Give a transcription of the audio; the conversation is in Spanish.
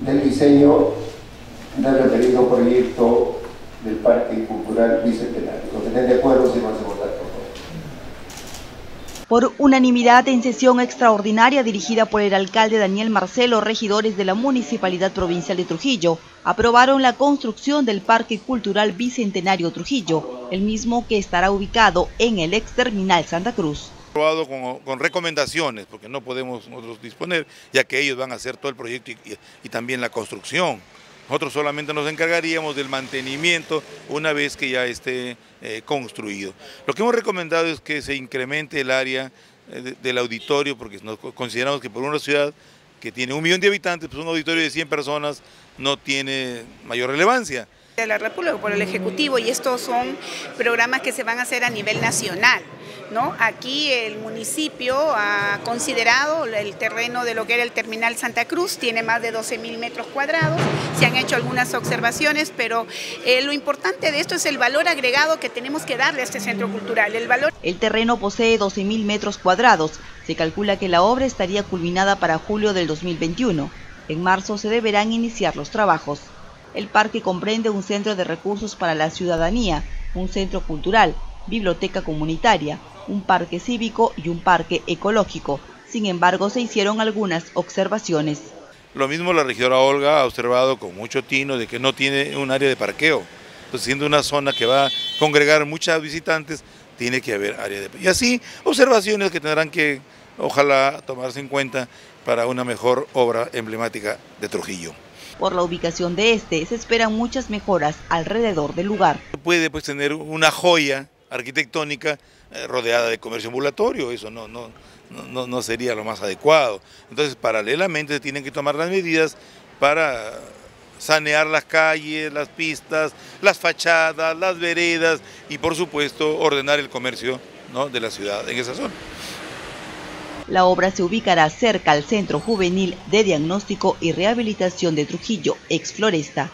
del diseño del referido proyecto del Parque Cultural Bicentenario. Los que estén de acuerdo, se van a votar por favor. Por unanimidad, en sesión extraordinaria dirigida por el alcalde Daniel Marcelo, regidores de la Municipalidad Provincial de Trujillo aprobaron la construcción del Parque Cultural Bicentenario Trujillo, el mismo que estará ubicado en el ex terminal Santa Cruz. Aprobado con recomendaciones, porque no podemos nosotros disponer, ya que ellos van a hacer todo el proyecto y también la construcción. Nosotros solamente nos encargaríamos del mantenimiento una vez que ya esté construido. Lo que hemos recomendado es que se incremente el área del auditorio, porque nos consideramos que por una ciudad que tiene 1 millón de habitantes, pues un auditorio de 100 personas no tiene mayor relevancia. De la República, por el Ejecutivo, y estos son programas que se van a hacer a nivel nacional, ¿no? Aquí el municipio ha considerado el terreno de lo que era el terminal Santa Cruz, tiene más de 12.000 metros cuadrados, se han hecho algunas observaciones, pero lo importante de esto es el valor agregado que tenemos que darle a este centro cultural. El terreno posee 12.000 metros cuadrados, se calcula que la obra estaría culminada para julio del 2021, en marzo se deberán iniciar los trabajos. El parque comprende un centro de recursos para la ciudadanía, un centro cultural, biblioteca comunitaria, un parque cívico y un parque ecológico. Sin embargo, se hicieron algunas observaciones. Lo mismo la regidora Olga ha observado con mucho tino de que no tiene un área de parqueo. Entonces, siendo una zona que va a congregar muchas visitantes, tiene que haber área de parqueo. Y así, observaciones que tendrán que, ojalá, tomarse en cuenta para una mejor obra emblemática de Trujillo. Por la ubicación de este, se esperan muchas mejoras alrededor del lugar. Puede pues tener una joya arquitectónica rodeada de comercio ambulatorio, eso no sería lo más adecuado. Entonces, paralelamente se tienen que tomar las medidas para sanear las calles, las pistas, las fachadas, las veredas y por supuesto ordenar el comercio, ¿no?, de la ciudad en esa zona. La obra se ubicará cerca al Centro Juvenil de Diagnóstico y Rehabilitación de Trujillo, Ex Floresta.